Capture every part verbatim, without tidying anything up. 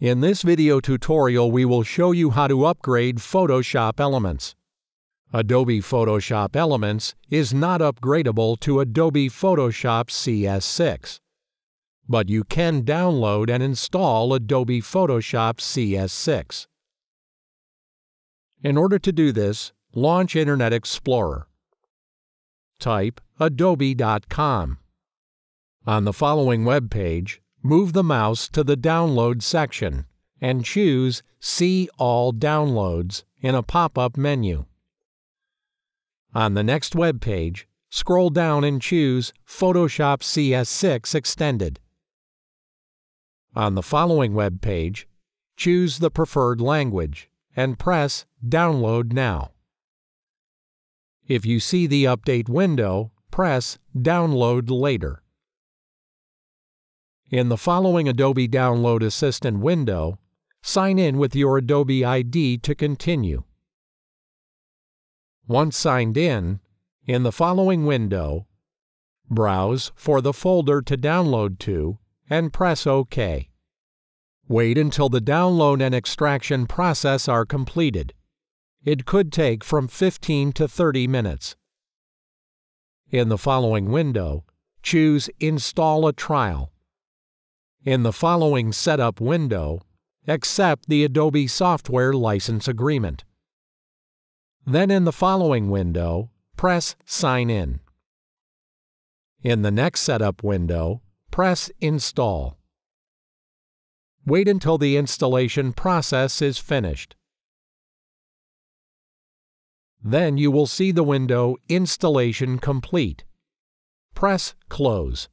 In this video tutorial, we will show you how to upgrade Photoshop Elements. Adobe Photoshop Elements is not upgradable to Adobe Photoshop C S six, but you can download and install Adobe Photoshop C S six. In order to do this, launch Internet Explorer. Type adobe dot com. On the following web page, move the mouse to the Download section and choose See All Downloads in a pop-up menu. On the next web page, scroll down and choose Photoshop C S six Extended. On the following web page, choose the preferred language and press Download Now. If you see the update window, press Download Later. In the following Adobe Download Assistant window, sign in with your Adobe I D to continue. Once signed in, in the following window, browse for the folder to download to and press OK. Wait until the download and extraction process are completed. It could take from fifteen to thirty minutes. In the following window, choose Install a Trial. In the following Setup window, accept the Adobe Software License Agreement. Then in the following window, press Sign In. In the next setup window, press Install. Wait until the installation process is finished. Then you will see the window Installation Complete. Press Close.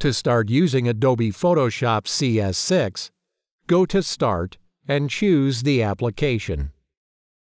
To start using Adobe Photoshop C S six, go to Start and choose the application.